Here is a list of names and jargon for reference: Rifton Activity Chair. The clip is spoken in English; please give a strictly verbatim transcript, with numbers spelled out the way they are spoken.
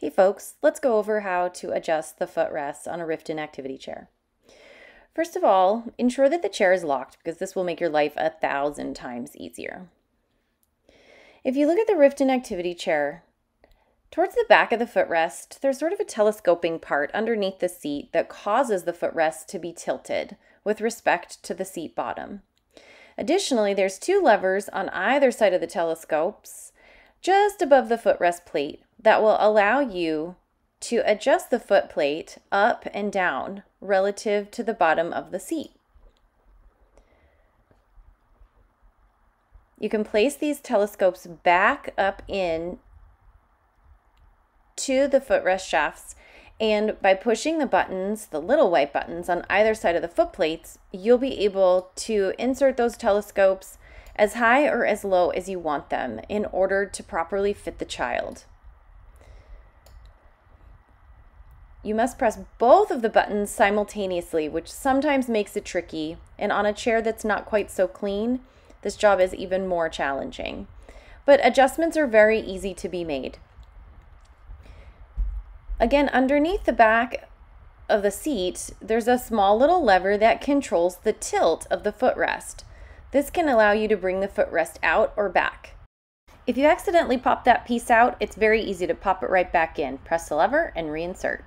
Hey folks, let's go over how to adjust the footrests on a Rifton activity chair. First of all, ensure that the chair is locked because this will make your life a thousand times easier. If you look at the Rifton activity chair, towards the back of the footrest, there's sort of a telescoping part underneath the seat that causes the footrest to be tilted with respect to the seat bottom. Additionally, there's two levers on either side of the telescopes just above the footrest plate that will allow you to adjust the foot plate up and down relative to the bottom of the seat. You can place these telescopes back up in to the footrest shafts, and by pushing the buttons, the little white buttons on either side of the foot plates, you'll be able to insert those telescopes as high or as low as you want them in order to properly fit the child. You must press both of the buttons simultaneously, which sometimes makes it tricky, and on a chair that's not quite so clean, this job is even more challenging. But adjustments are very easy to be made. Again, underneath the back of the seat, there's a small little lever that controls the tilt of the footrest. This can allow you to bring the footrest out or back. If you accidentally pop that piece out, it's very easy to pop it right back in. Press the lever and reinsert.